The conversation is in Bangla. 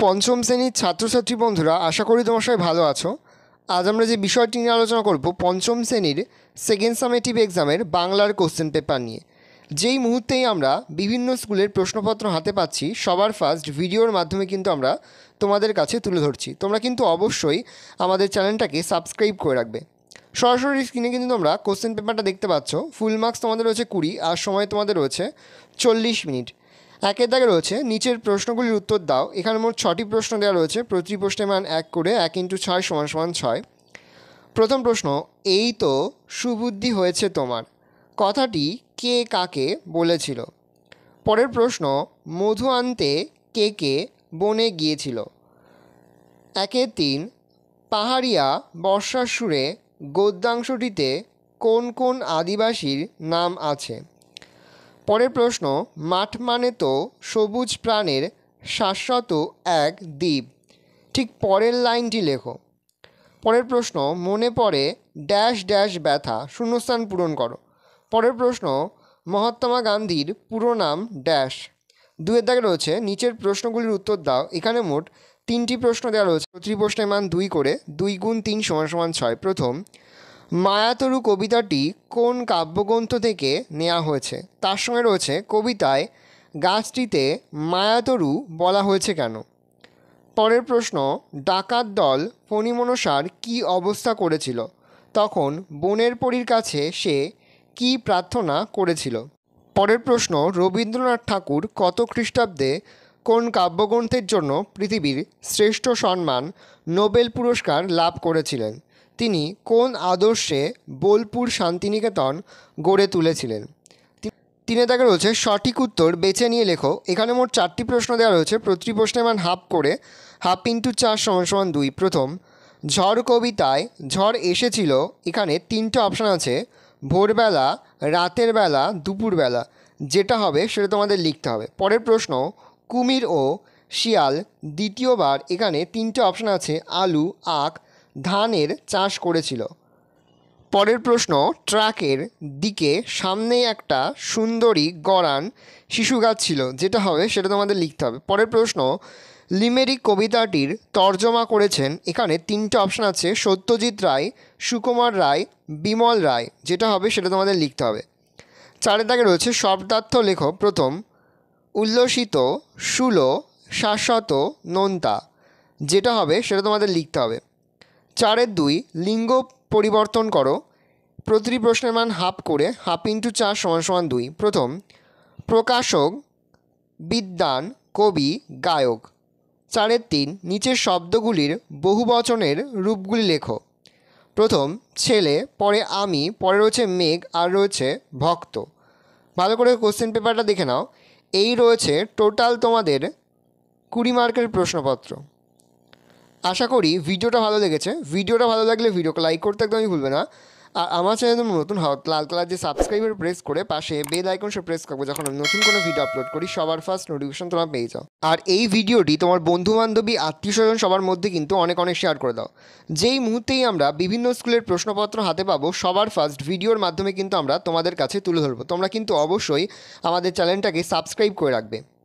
पंचम श्रेणी छात्र छात्री बंधुरा आशा करी तोमरा सबाई भालो आछो। आज आमरा जे विषयटी निये आलोचना करब पंचम श्रेणीर सेकेंड सामेटिव एग्जामेर बांगलार कोश्चेन पेपार निये। जेई मुहूर्तेई आमरा विभिन्न स्कूलेर प्रश्नपत्र हाते पाচ্ছি सबार फार्स्ट भिडियोर माध्यमे किन्तु आमरा तोमादेर काছে तुले धरছি। तोमरा किन्तु अवश्यই आमाদের চ্যানেলটাকে সাবস্ক্রাইব করে রাখবে। সরাসরি স্ক্রিনে কিন্তু তোমরা কোশ্চেন পেপারটা দেখতে পাচ্ছ। ফুল মার্কস তোমাদের রয়েছে 20 আর সময় তোমাদের রয়েছে 40 মিনিট। একের দাগে রয়েছে নিচের প্রশ্নগুলির উত্তর দাও। এখানে মোট 6টি প্রশ্ন দেওয়া রয়েছে, প্রতি প্রশ্নের মান 1 করে 1 × 6 = 6। প্রথম প্রশ্ন, এই তো সুবুদ্ধি হয়েছে তোমার, কথাটি কে কাকে বলেছিল? পরের প্রশ্ন, মধু আনতে কে কে বনে গিয়েছিল? 1-3 পাহাড়িয়া বর্ষার সুরে গদ্যাংশটিতে কোন কোন আদিবাসীর নাম আছে? পরের প্রশ্ন, মাঠ মানে তো সবুজ প্রাণের শাশ্বত এক দ্বীপ, ঠিক পরের লাইনটি লেখো। পরের প্রশ্ন, মনে পড়ে ড্যাশ ড্যাশ ব্যথা, শূন্যস্থান পূরণ করো। পরের প্রশ্ন, মহাত্মা গান্ধীর পুরো নাম ড্যাশ। 2-এর দাগে রয়েছে নিচের প্রশ্নগুলির উত্তর দাও। এখানে মোট 3টি প্রশ্ন দেওয়া রয়েছে, প্রতি প্রশ্নের মান 2 করে 2 × 3 = 6। প্রথম, মায়াতরু কবিতাটি কোন কাব্যগ্রন্থ থেকে নেওয়া হয়েছে? তার সঙ্গে রয়েছে কবিতায় গাছটিতে মায়াতরু বলা হয়েছে কেন? পরের প্রশ্ন, ডাকাত দল ফণিমনসার কি অবস্থা করেছিল? তখন বনের পরীর কাছে সে কি প্রার্থনা করেছিল? পরের প্রশ্ন, রবীন্দ্রনাথ ঠাকুর কত খ্রিস্টাব্দে কোন কাব্যগ্রন্থের জন্য পৃথিবীর শ্রেষ্ঠ সম্মান নোবেল পুরস্কার লাভ করেছিলেন? তিনি কোন আদর্শে বোলপুর শান্তিনিকেতন গড়ে তুলেছিলেন? 3-এর দাগে রয়েছে সঠিক উত্তর বেছে নিয়ে লেখো। এখানে মোট 4টি প্রশ্ন দেওয়া রয়েছে, প্রতিটি প্রশ্নের মান হাফ করে 1/2 × 4 = 2। প্রথম, ঝড় কবিতায় ঝড় এসেছিল, এখানে 3টে অপশান আছে, ভোরবেলা, রাতের বেলা, দুপুরবেলা, যেটা হবে সেটা তোমাদের লিখতে হবে। পরের প্রশ্ন, কুমির ও শিয়াল দ্বিতীয়বার, এখানে 3টে অপশান আছে, আলু, আখ, ধানের চাষ করেছিল। পরের প্রশ্ন, ট্রাকের দিকে সামনেই একটা সুন্দরী গরান শিশু গাছ ছিল, যেটা হবে সেটা তোমাদের লিখতে হবে। পরের প্রশ্ন, লিমেরিক কবিতাটির তর্জমা করেছেন, এখানে 3টে অপশান আছে, সত্যজিৎ রায়, সুকুমার রায়, বিমল রায়, যেটা হবে সেটা তোমাদের লিখতে হবে। 4-এর দাগে রয়েছে শব্দার্থ লেখো। প্রথম, উল্লসিত, শুলো, শাশ্বত, নোনতা, যেটা হবে সেটা তোমাদের লিখতে হবে। 4-2 লিঙ্গ পরিবর্তন করো, প্রতিটি প্রশ্নের মান হাফ করে 1/2 × 4 = 2। প্রথম, প্রকাশক, বিদ্বান, কবি, গায়ক। 4-3 নিচের শব্দগুলির বহুবচনের রূপগুলি লেখো। প্রথম, ছেলে, পরে আমি, পরে রয়েছে মেঘ আর রয়েছে ভক্ত। ভালো করে কোশ্চেন পেপারটা দেখে নাও। এই রয়েছে টোটাল তোমাদের 20 মার্কের প্রশ্নপত্র। আশা করি ভিডিওটা ভালো লেগেছে। ভিডিওটা ভালো লাগলে ভিডিওকে লাইক করতে একদমই ভুলবে না। আর আমার চ্যানেলে নতুন হও লাল কালার যে সাবস্ক্রাইবার প্রেস করে পাশে বেল আইকন সে প্রেস করবো, যখন আমি নতুন কোনো ভিডিও আপলোড করি সবার ফার্স্ট নোটিফিকেশন তোমরা পেয়ে যাও। আর এই ভিডিওটি তোমার বন্ধু বান্ধবী আত্মীয় স্বজন সবার মধ্যে কিন্তু অনেক শেয়ার করে দাও। যেই মুহূর্তেই আমরা বিভিন্ন স্কুলের প্রশ্নপত্র হাতে পাবো সবার ফার্স্ট ভিডিওর মাধ্যমে কিন্তু আমরা তোমাদের কাছে তুলে ধরবো। তোমরা কিন্তু অবশ্যই আমাদের চ্যানেলটাকে সাবস্ক্রাইব করে রাখবে।